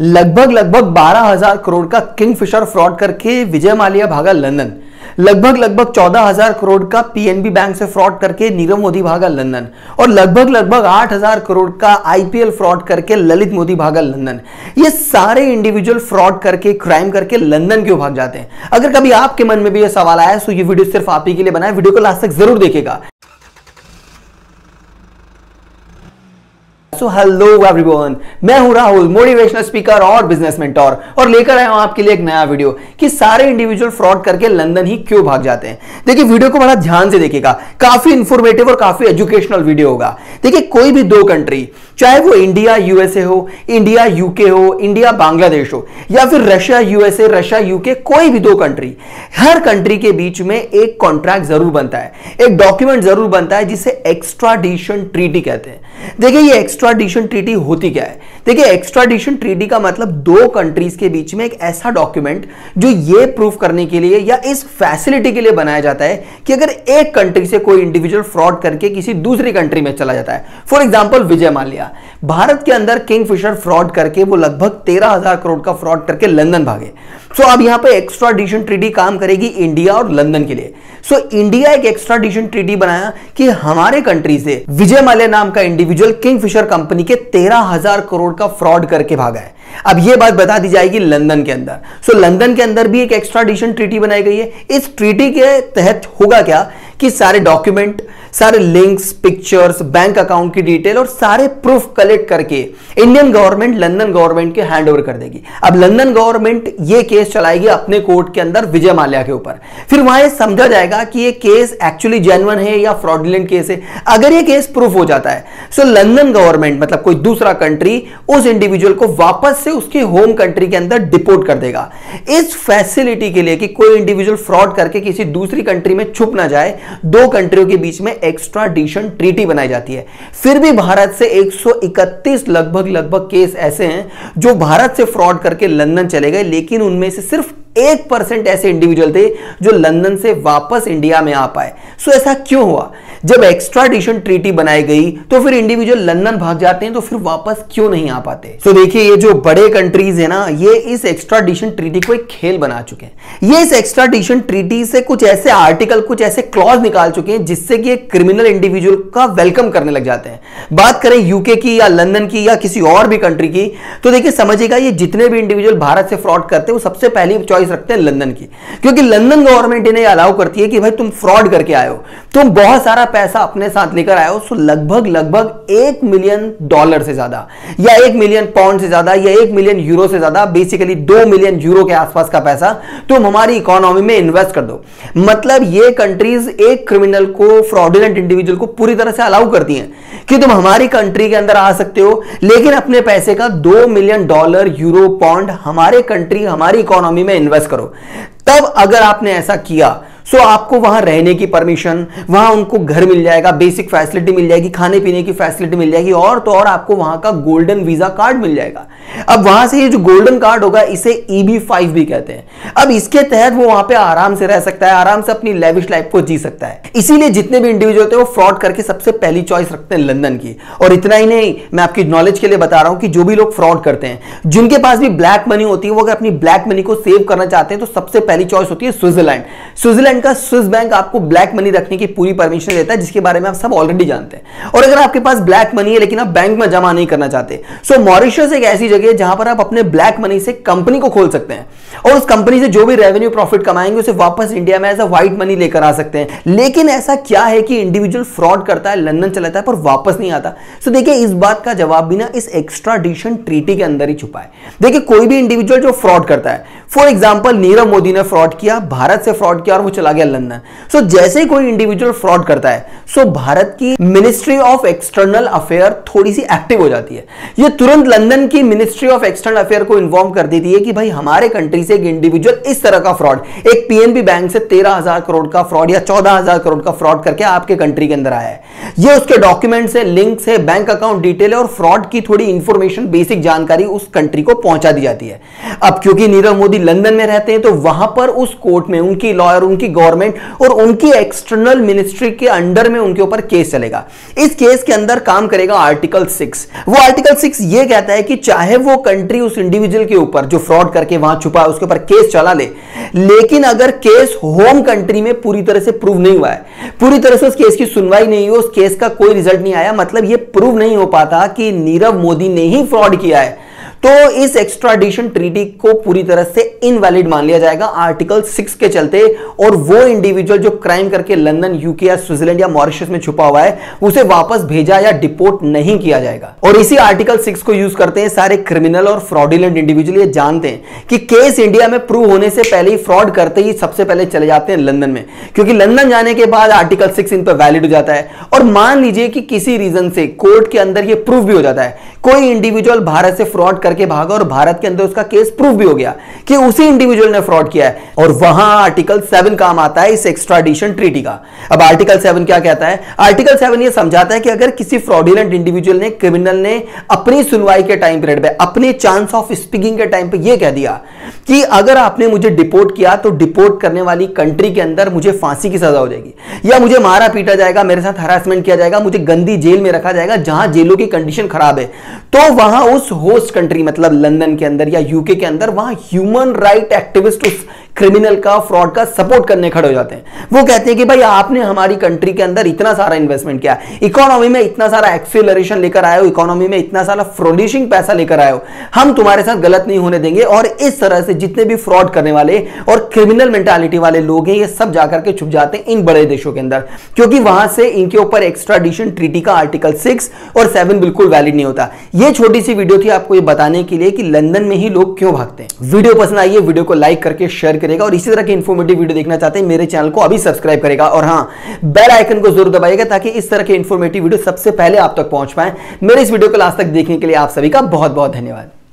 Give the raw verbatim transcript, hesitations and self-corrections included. लगभग लगभग बारह हज़ार करोड़ का किंग फिशर फ्रॉड करके विजय माल्या भागा लंदन। लगभग लगभग चौदह हज़ार करोड़ का पीएनबी बैंक से फ्रॉड करके नीरव मोदी भागा लंदन। और लगभग लगभग आठ हज़ार करोड़ का आईपीएल फ्रॉड करके ललित मोदी भागा लंदन। ये सारे इंडिविजुअल फ्रॉड करके, क्राइम करके लंदन क्यों भाग जाते हैं? अगर कभी आपके मन में भी यह सवाल आया तो ये वीडियो सिर्फ आप ही के लिए बनाए, वीडियो को लास्ट तक जरूर देखिएगा। So, hello everyone, मैं हूं राहुल, मोटिवेशनल स्पीकर और बिजनेस मेंटोर, और लेकर आया हूं आपके लिए एक नया वीडियो कि सारे इंडिविजुअल फ्रॉड करके लंदन ही क्यों भाग जाते हैं। देखिए वीडियो को बड़ा ध्यान से देखिएगा, काफी इंफॉर्मेटिव और काफी एजुकेशनल वीडियो होगा। देखिए कोई भी दो कंट्री, चाहे वो इंडिया यूएसए हो, इंडिया यूके हो, इंडिया बांग्लादेश हो, या फिर रशिया यूएसए, रशिया यूके, कोई भी दो कंट्री, हर कंट्री के बीच में एक कॉन्ट्रैक्ट जरूर बनता है, एक डॉक्यूमेंट जरूर बनता है जिसे एक्स्ट्राडिशन ट्रीटी कहते हैं। देखिए ये एक्स्ट्राडिशन ट्रीटी होती क्या है? देखिए एक्स्ट्राडिशन ट्रीटी का मतलब दो कंट्रीज के बीच में एक ऐसा डॉक्यूमेंट जो ये प्रूफ करने के लिए या इस फैसिलिटी के लिए बनाया जाता है कि अगर एक कंट्री से कोई इंडिविजुअल फ्रॉड करके किसी दूसरी कंट्री में चला जाता है, फॉर एग्जांपल विजय माल्या भारत के अंदर किंग फिशर फ्रॉड करके वो लगभग तेरह हजार करोड़ का फ्रॉड करके लंदन भागे। सो so, अब यहां पे एक्स्ट्राडिशन ट्रीटी काम करेगी इंडिया और लंदन के लिए। सो so, इंडिया एक एक्स्ट्राडिशन ट्रीटी बनाया कि हमारे कंट्री से विजय माल्या नाम का इंडिविजुअल किंग फिशर कंपनी के तेरह हजार करोड़ का फ्रॉड करके भागा है। अब ये बात बता दी जाएगी लंदन के अंदर। सो so, लंदन के अंदर भी एक एक्स्ट्राडिशन ट्रीटी बनाई गई है। इस ट्रीटी के तहत होगा क्या कि सारे डॉक्यूमेंट, सारे लिंक्स, पिक्चर्स, बैंक अकाउंट की डिटेल और सारे प्रूफ कलेक्ट करके इंडियन गवर्नमेंट लंदन गवर्नमेंट के हैंडओवर कर देगी। अब लंदन गवर्नमेंट ये केस चलाएगी अपने कोर्ट के अंदर विजय माल्या के ऊपर। फिर वहां ये समझा जाएगा कि ये केस एक्चुअली जेन्युइन है या फ्रॉडुलेंट केस है। अगर ये केस प्रूफ हो जाता है सो लंदन गवर्नमेंट मतलब कोई दूसरा कंट्री उस इंडिविजुअल को वापस से उसके होम कंट्री के अंदर डिपोर्ट कर देगा। इस फैसिलिटी के लिए कि कोई इंडिविजुअल फ्रॉड करके किसी दूसरी कंट्री में छुप ना जाए, दो कंट्रियों के बीच में एक्स्ट्राडिशन ट्रीटी बनाई जाती है। फिर भी भारत से एक सौ इकतीस लगभग लगभग केस ऐसे हैं जो भारत से फ्रॉड करके लंदन चले गए, लेकिन उनमें से सिर्फ एक परसेंट ऐसे इंडिविजुअल थे जो लंदन से वापस इंडिया में आ पाए। सो ऐसा क्यों हुआ? जब एक्स्ट्राडिशन ट्रीटी बनाई गई तो फिर इंडिविजुअल लंदन भाग जाते हैं तो फिर वापस क्यों नहीं आ पाते? सो देखिए ये जो बड़े कंट्रीज है ना, ये इस एक्स्ट्राडिशन ट्रीटी को एक खेल बना चुके हैं। ये इस एक्स्ट्राडिशन ट्रीटी से कुछ ऐसे आर्टिकल, कुछ ऐसे क्लॉज निकाल चुके हैं जिससे कि एक क्रिमिनल इंडिविजुअल का वेलकम करने लग जाते हैं। बात करें यूके की या लंदन की या किसी और भी कंट्री की तो देखिए समझिएगा ये जितने भी इंडिविजुअल भारत से फ्रॉड करते हैं वो सबसे पहली चॉइस रखते हैं लंदन की, क्योंकि लंदन गवर्नमेंट इन्हें अलाउ करती है कि भाई तुम फ्रॉड करके आए हो, तुम बहुत सारा पैसा अपने साथ लेकर आए हो। सो लगभग लगभग एक मिलियन डॉलर से ज्यादा या एक मिलियन पाउंड से ज्यादा या एक मिलियन यूरो से ज्यादा, बेसिकली दो मिलियन यूरो के आसपास का पैसा तुम हमारी इकोनॉमी में इन्वेस्ट कर दो। मतलब ये कंट्रीज एक क्रिमिनल को, फ्रॉडुलेंट इंडिविजुअल को पूरी तरह से अलाउ करती हैं कि तुम हमारी कंट्री के अंदर आ सकते हो, लेकिन अपने पैसे का दो मिलियन डॉलर यूरो पाउंड हमारे कंट्री, हमारी इकोनॉमी में इन्वेस्ट करो। तब अगर आपने ऐसा किया सो so, आपको वहां रहने की परमिशन, वहां उनको घर मिल जाएगा, बेसिक फैसिलिटी मिल जाएगी, खाने पीने की फैसिलिटी मिल जाएगी, और तो और आपको वहां का गोल्डन वीजा कार्ड मिल जाएगा। अब वहां से ये जो गोल्डन कार्ड होगा इसे ई बी फाइव भी कहते हैं। अब इसके तहत वो वहां पे आराम से रह सकता है, आराम से अपनी लेविश लाइफ को जी सकता है। इसीलिए जितने भी इंडिविजुअल होते हैं वो फ्रॉड करके सबसे पहली चॉइस रखते हैं लंदन की। और इतना ही नहीं, मैं आपकी नॉलेज के लिए बता रहा हूं कि जो भी लोग फ्रॉड करते हैं, जिनके पास भी ब्लैक मनी होती है, वो अगर अपनी ब्लैक मनी को सेव करना चाहते हैं तो सबसे पहली चॉइस होती है स्विट्जरलैंड। स्विट्जरलैंड का स्विस बैंक आपको ब्लैक मनी रखने की पूरी परमिशन देता है, जिसके बारे में आप सब ऑलरेडी जानते हैं। और अगर आपके पास ब्लैक मनी है लेकिन आप बैंक में जमा नहीं करना चाहते, सो मॉरिशस एक ऐसी जगह है जहां पर आप अपने ब्लैक मनी से कंपनी को खोल सकते हैं और उस कंपनी से जो भी रेवेन्यू प्रॉफिट कमाएंगे उसे वापस इंडिया में एज अ व्हाइट मनी लेकर आ सकते हैं। लेकिन ऐसा क्या है कि इंडिविजुअल फ्रॉड करता है, लंदन चला जाता है पर वापस नहीं आता? सो देखिए इस बात का जवाब भी ना इस एक्स्ट्राडिशन ट्रीटी के अंदर ही छुपा है। देखिए कोई भी इंडिविजुअल जो फ्रॉड करता है, फॉर एग्जाम्पल नीरव मोदी ने फ्रॉड किया, भारत से फ्रॉड किया और वो चला गया लंदन। सो so, जैसे ही कोई इंडिविजुअल फ्रॉड करता है सो so, भारत की मिनिस्ट्री ऑफ एक्सटर्नल अफेयर थोड़ी सी एक्टिव हो जाती है। ये तुरंत लंदन की मिनिस्ट्री ऑफ एक्सटर्नल अफेयर को इन्फॉर्म कर देती है कि भाई हमारे कंट्री से एक इंडिविजुअल इस तरह का फ्रॉड, एक पीएनबी बैंक से तेरह हजार करोड़ का फ्रॉड या चौदह हजार करोड़ का फ्रॉड करके आपके कंट्री के अंदर आया है। ये उसके डॉक्यूमेंट्स है, लिंक्स है, बैंक अकाउंट डिटेल और फ्रॉड की थोड़ी इंफॉर्मेशन, बेसिक जानकारी उस कंट्री को पहुंचा दी जाती है। अब क्योंकि नीरव मोदी लंदन में रहते हैं तो वहां पर उस कोर्ट में उनकी लॉयर, उनकी गवर्नमेंट और उनकी एक्सटर्नल मिनिस्ट्री के अंडर में उनके ऊपर केस चलेगा। इस केस के अंदर काम करेगा आर्टिकल सिक्स। वो आर्टिकल सिक्स ये कहता है कि चाहे वो कंट्री उस इंडिविजुअल के ऊपर जो फ्रॉड करके वहां छुपा है उसके ऊपर केस चला ले, लेकिन अगर केस होम कंट्री में पूरी तरह से प्रूव नहीं हुआ है, पूरी तरह से उस केस की सुनवाई नहीं हुई, उस केस का कोई रिजल्ट नहीं आया, मतलब ये प्रूव नहीं हो पाता कि नीरव मोदी ने ही फ्रॉड किया है, तो इस एक्स्ट्राडिशन ट्रीटी को पूरी तरह से इनवैलिड मान लिया जाएगा आर्टिकल सिक्स के चलते। और वो इंडिविजुअल जो क्राइम करके लंदन, यूके या स्विट्जरलैंड या मॉरिशस में छुपा हुआ है उसे वापस भेजा या डिपोर्ट नहीं किया जाएगा। और इसी आर्टिकल सिक्स को यूज करते हैं सारे क्रिमिनल और फ्रॉडिलेंट इंडिविजुअल। ये जानते हैं कि केस इंडिया में प्रूव होने से पहले ही, फ्रॉड करते ही सबसे पहले चले जाते हैं लंदन में, क्योंकि लंदन जाने के बाद आर्टिकल सिक्स इन पर वैलिड हो जाता है। और मान लीजिए कि किसी रीजन से कोर्ट के अंदर यह प्रूव भी हो जाता है, कोई इंडिविजुअल भारत से फ्रॉड के भागा और भारत के अंदर उसका केस प्रूफ भी हो गया कि उसी इंडिविजुअल ने फ्रॉड किया है, और वहां आर्टिकल सेवन काम आता है इस एक्स्ट्राडिशन ट्रीटी का। अब आर्टिकल सेवन क्या कहता है? आर्टिकल सेवन ये समझाता है कि अगर किसी फ्रॉडुलेंट इंडिविजुअल ने, क्रिमिनल ने अपनी सुनवाई के टाइम पीरियड पे, अपने चांस ऑफ स्पीकिंग के टाइम पे ये कह दिया कि अगर आपने मुझे डिपोर्ट किया तो डिपोर्ट करने वाली कंट्री के अंदर मुझे फांसी की सजा हो जाएगी, या मुझे मारा पीटा जाएगा, मेरे साथ हरासमेंट किया जाएगा, मुझे गंदी जेल में रखा जाएगा जहां जेलों की कंडीशन खराब है, तो वहां उस होस्ट कंट्री मतलब लंदन के अंदर या यूके के अंदर वहां ह्यूमन राइट एक्टिविस्ट उस क्रिमिनल का, फ्रॉड का सपोर्ट करने खड़े हो जाते हैं। वो कहते हैं कि भाई आपने हमारी कंट्री के अंदर इतना सारा इन्वेस्टमेंट किया, इकोनॉमी में इतना सारा एक्सेलरेशन लेकर आए हो, इकोनॉमी में इतना सारा फ्लोरिशिंग पैसा लेकर आए हो, हम तुम्हारे साथ गलत नहीं होने देंगे। और इस तरह से जितने भी फ्रॉड करने वाले और क्रिमिनल मेंटालिटी वाले लोग हैं ये सब जाकर के छुप जाते हैं इन बड़े देशों के अंदर, क्योंकि वहां से इनके ऊपर एक्स्ट्राडिशन ट्रीटी का आर्टिकल सिक्स और सेवन बिल्कुल वैलिड नहीं होता। यह छोटी सी वीडियो थी आपको ये बताने के लिए कि लंदन में ही लोग क्यों भागते हैं। वीडियो पसंद आई है, वीडियो को लाइक करके शेयर करेगा, और इसी तरह के इंफॉर्मेटिव वीडियो देखना चाहते हैं मेरे चैनल को अभी सब्सक्राइब करेगा, और हाँ बेल आइकन को जरूर दबाइएगा ताकि इस तरह के इंफॉर्मेटिव वीडियो सबसे पहले आप तक पहुंच पाए। मेरे इस वीडियो को लास्ट तक देखने के लिए आप सभी का बहुत बहुत धन्यवाद।